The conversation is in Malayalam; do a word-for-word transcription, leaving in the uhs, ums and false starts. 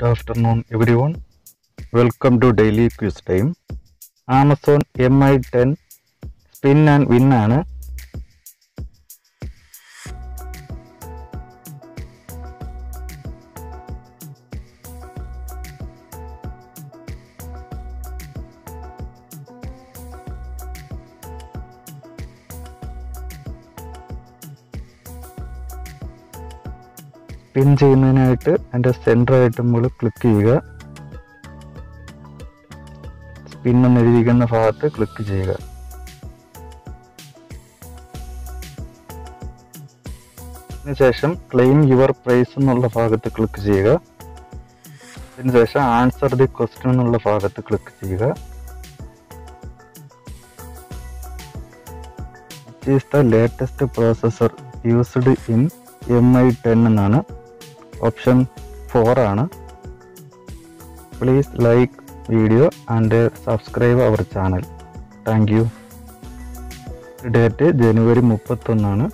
Good afternoon everyone, welcome to daily quiz time. Amazon M I ten spin and win aanu. Pin ചെയ്യുന്നതിനായിട്ട് അതിൻ്റെ സെൻറ്റർ ആയിട്ട് നമ്മൾ ക്ലിക്ക് ചെയ്യുക, സ്പിൻ എന്നെഴുതിയിരിക്കുന്ന ഭാഗത്ത് ക്ലിക്ക് ചെയ്യുക. അതിനുശേഷം ക്ലെയിം യുവർ പ്രൈസ് എന്നുള്ള ഭാഗത്ത് ക്ലിക്ക് ചെയ്യുക. അതിനുശേഷം ആൻസർ ദി ക്വസ്റ്റ്യൻ എന്നുള്ള ഭാഗത്ത് ക്ലിക്ക് ചെയ്യുക. It is the latest processor used in M I ten എന്നാണ്. ഓപ്ഷൻ ഫോർ ആണ്. Please like video and subscribe our channel. Thank you. Date ജനുവരി മുപ്പത്തൊന്നാണ്.